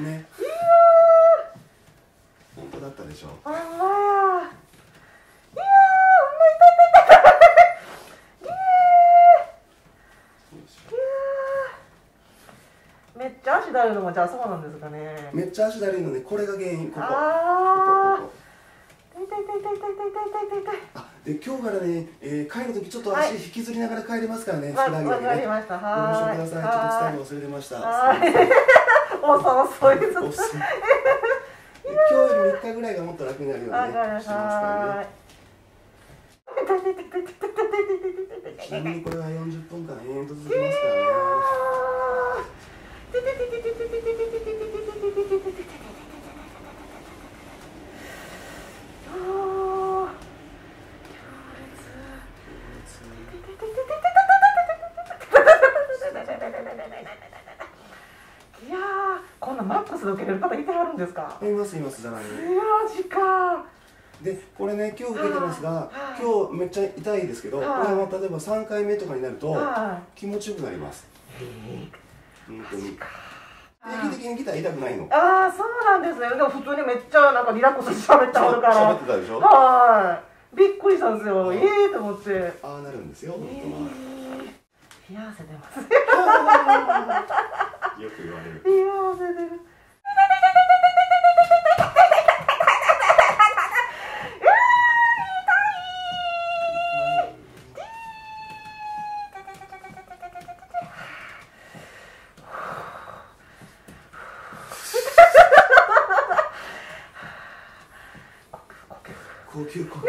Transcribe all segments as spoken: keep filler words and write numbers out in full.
ね。本当だったでしょ。ああ。いやー、痛い痛い痛い。いやー。めっちゃ足だるのもじゃあそうなんですかね。めっちゃ足だるいのね、これが原因。ここ。ああ。痛い痛い痛い痛い痛い痛い痛い痛い。あ、で今日からね、えー、帰る時ちょっと足引きずりながら帰れますからね。わかりました。はい。ご了承ください。ちょっと伝え忘れてました。はい。遅い遅い。今日よりみっかぐらいがもっと楽になるようにね、してますからね。ちなみにこれはよんじゅっぷんかん延々と続きますからね。いやー、こんなマックスで受けれる方いてはるんですか？いますいます、ざらに。マジか。で、これね、今日受けてますが、今日めっちゃ痛いですけど、これも例えばさんかいめとかになると気持ちよくなります。本当に。定期的にギター痛くないの？ああ、そうなんですね。でも普通にめっちゃなんかリラックスして喋ってはるから。喋ってたでしょ？はい。びっくりしたんですよ。ええと思って。ああなるんですよ。本当は。冷や汗出ます。よく言われる。いやー、出てる。呼吸、呼吸。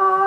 あ。